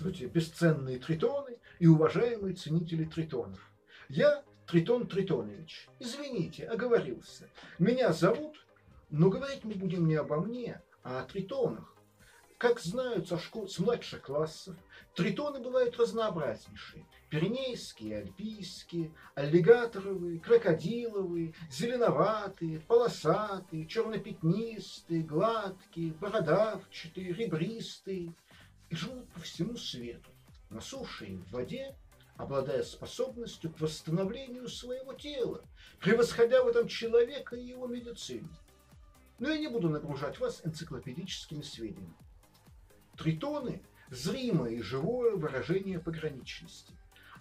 Здравствуйте, бесценные тритоны и уважаемые ценители тритонов. Я Тритон Тритонович. Извините, оговорился. Меня зовут, но говорить мы будем не обо мне, а о тритонах. Как знают с младших классов, тритоны бывают разнообразнейшие. Пиренейские, альпийские, аллигаторовые, крокодиловые, зеленоватые, полосатые, чернопятнистые, гладкие, бородавчатые, ребристые. И живут по всему свету, на суше и в воде, обладая способностью к восстановлению своего тела, превосходя в этом человека и его медицину. Но я не буду нагружать вас энциклопедическими сведениями. Тритоны – зримое и живое выражение пограничности.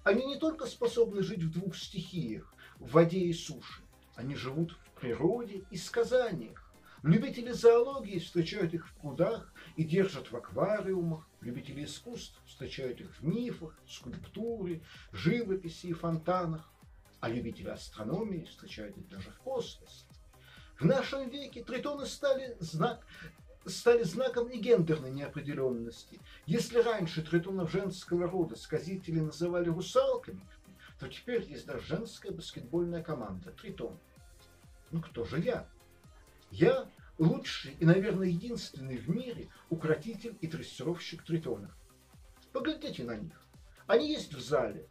Они не только способны жить в двух стихиях – в воде и суше, они живут в природе и сказаниях. Любители зоологии встречают их в прудах и держат в аквариумах. Любители искусств встречают их в мифах, скульптуре, живописи и фонтанах. А любители астрономии встречают их даже в космосе. В нашем веке тритоны стали знаком и гендерной неопределенности. Если раньше тритонов женского рода сказители называли русалками, то теперь есть даже женская баскетбольная команда «Тритон». Ну кто же я? Я лучший и, наверное, единственный в мире укротитель и дрессировщик тритонов. Поглядите на них. Они есть в зале.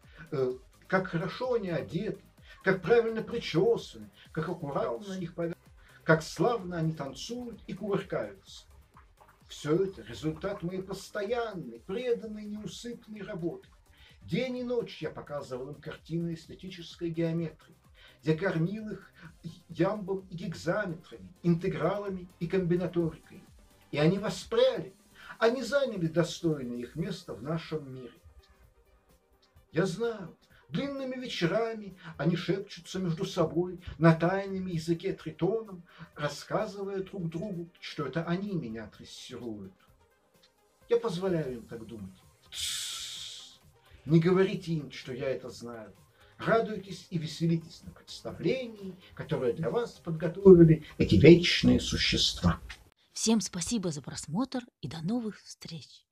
Как хорошо они одеты, как правильно причесаны, как аккуратно их повязаны, как славно они танцуют и кувыркаются. Все это результат моей постоянной, преданной, неусыпной работы. День и ночь я показывал им картины эстетической геометрии. Я кормил их ямбом и гигзаметрами, интегралами и комбинаторикой. И они воспряли, они заняли достойное их место в нашем мире. Я знаю, длинными вечерами они шепчутся между собой на тайном языке тритоном, рассказывая друг другу, что это они меня дрессируют. Я позволяю им так думать. Тссс! Не говорите им, что я это знаю. Радуйтесь и веселитесь на представлении, которое для вас подготовили эти вечные существа. Всем спасибо за просмотр и до новых встреч!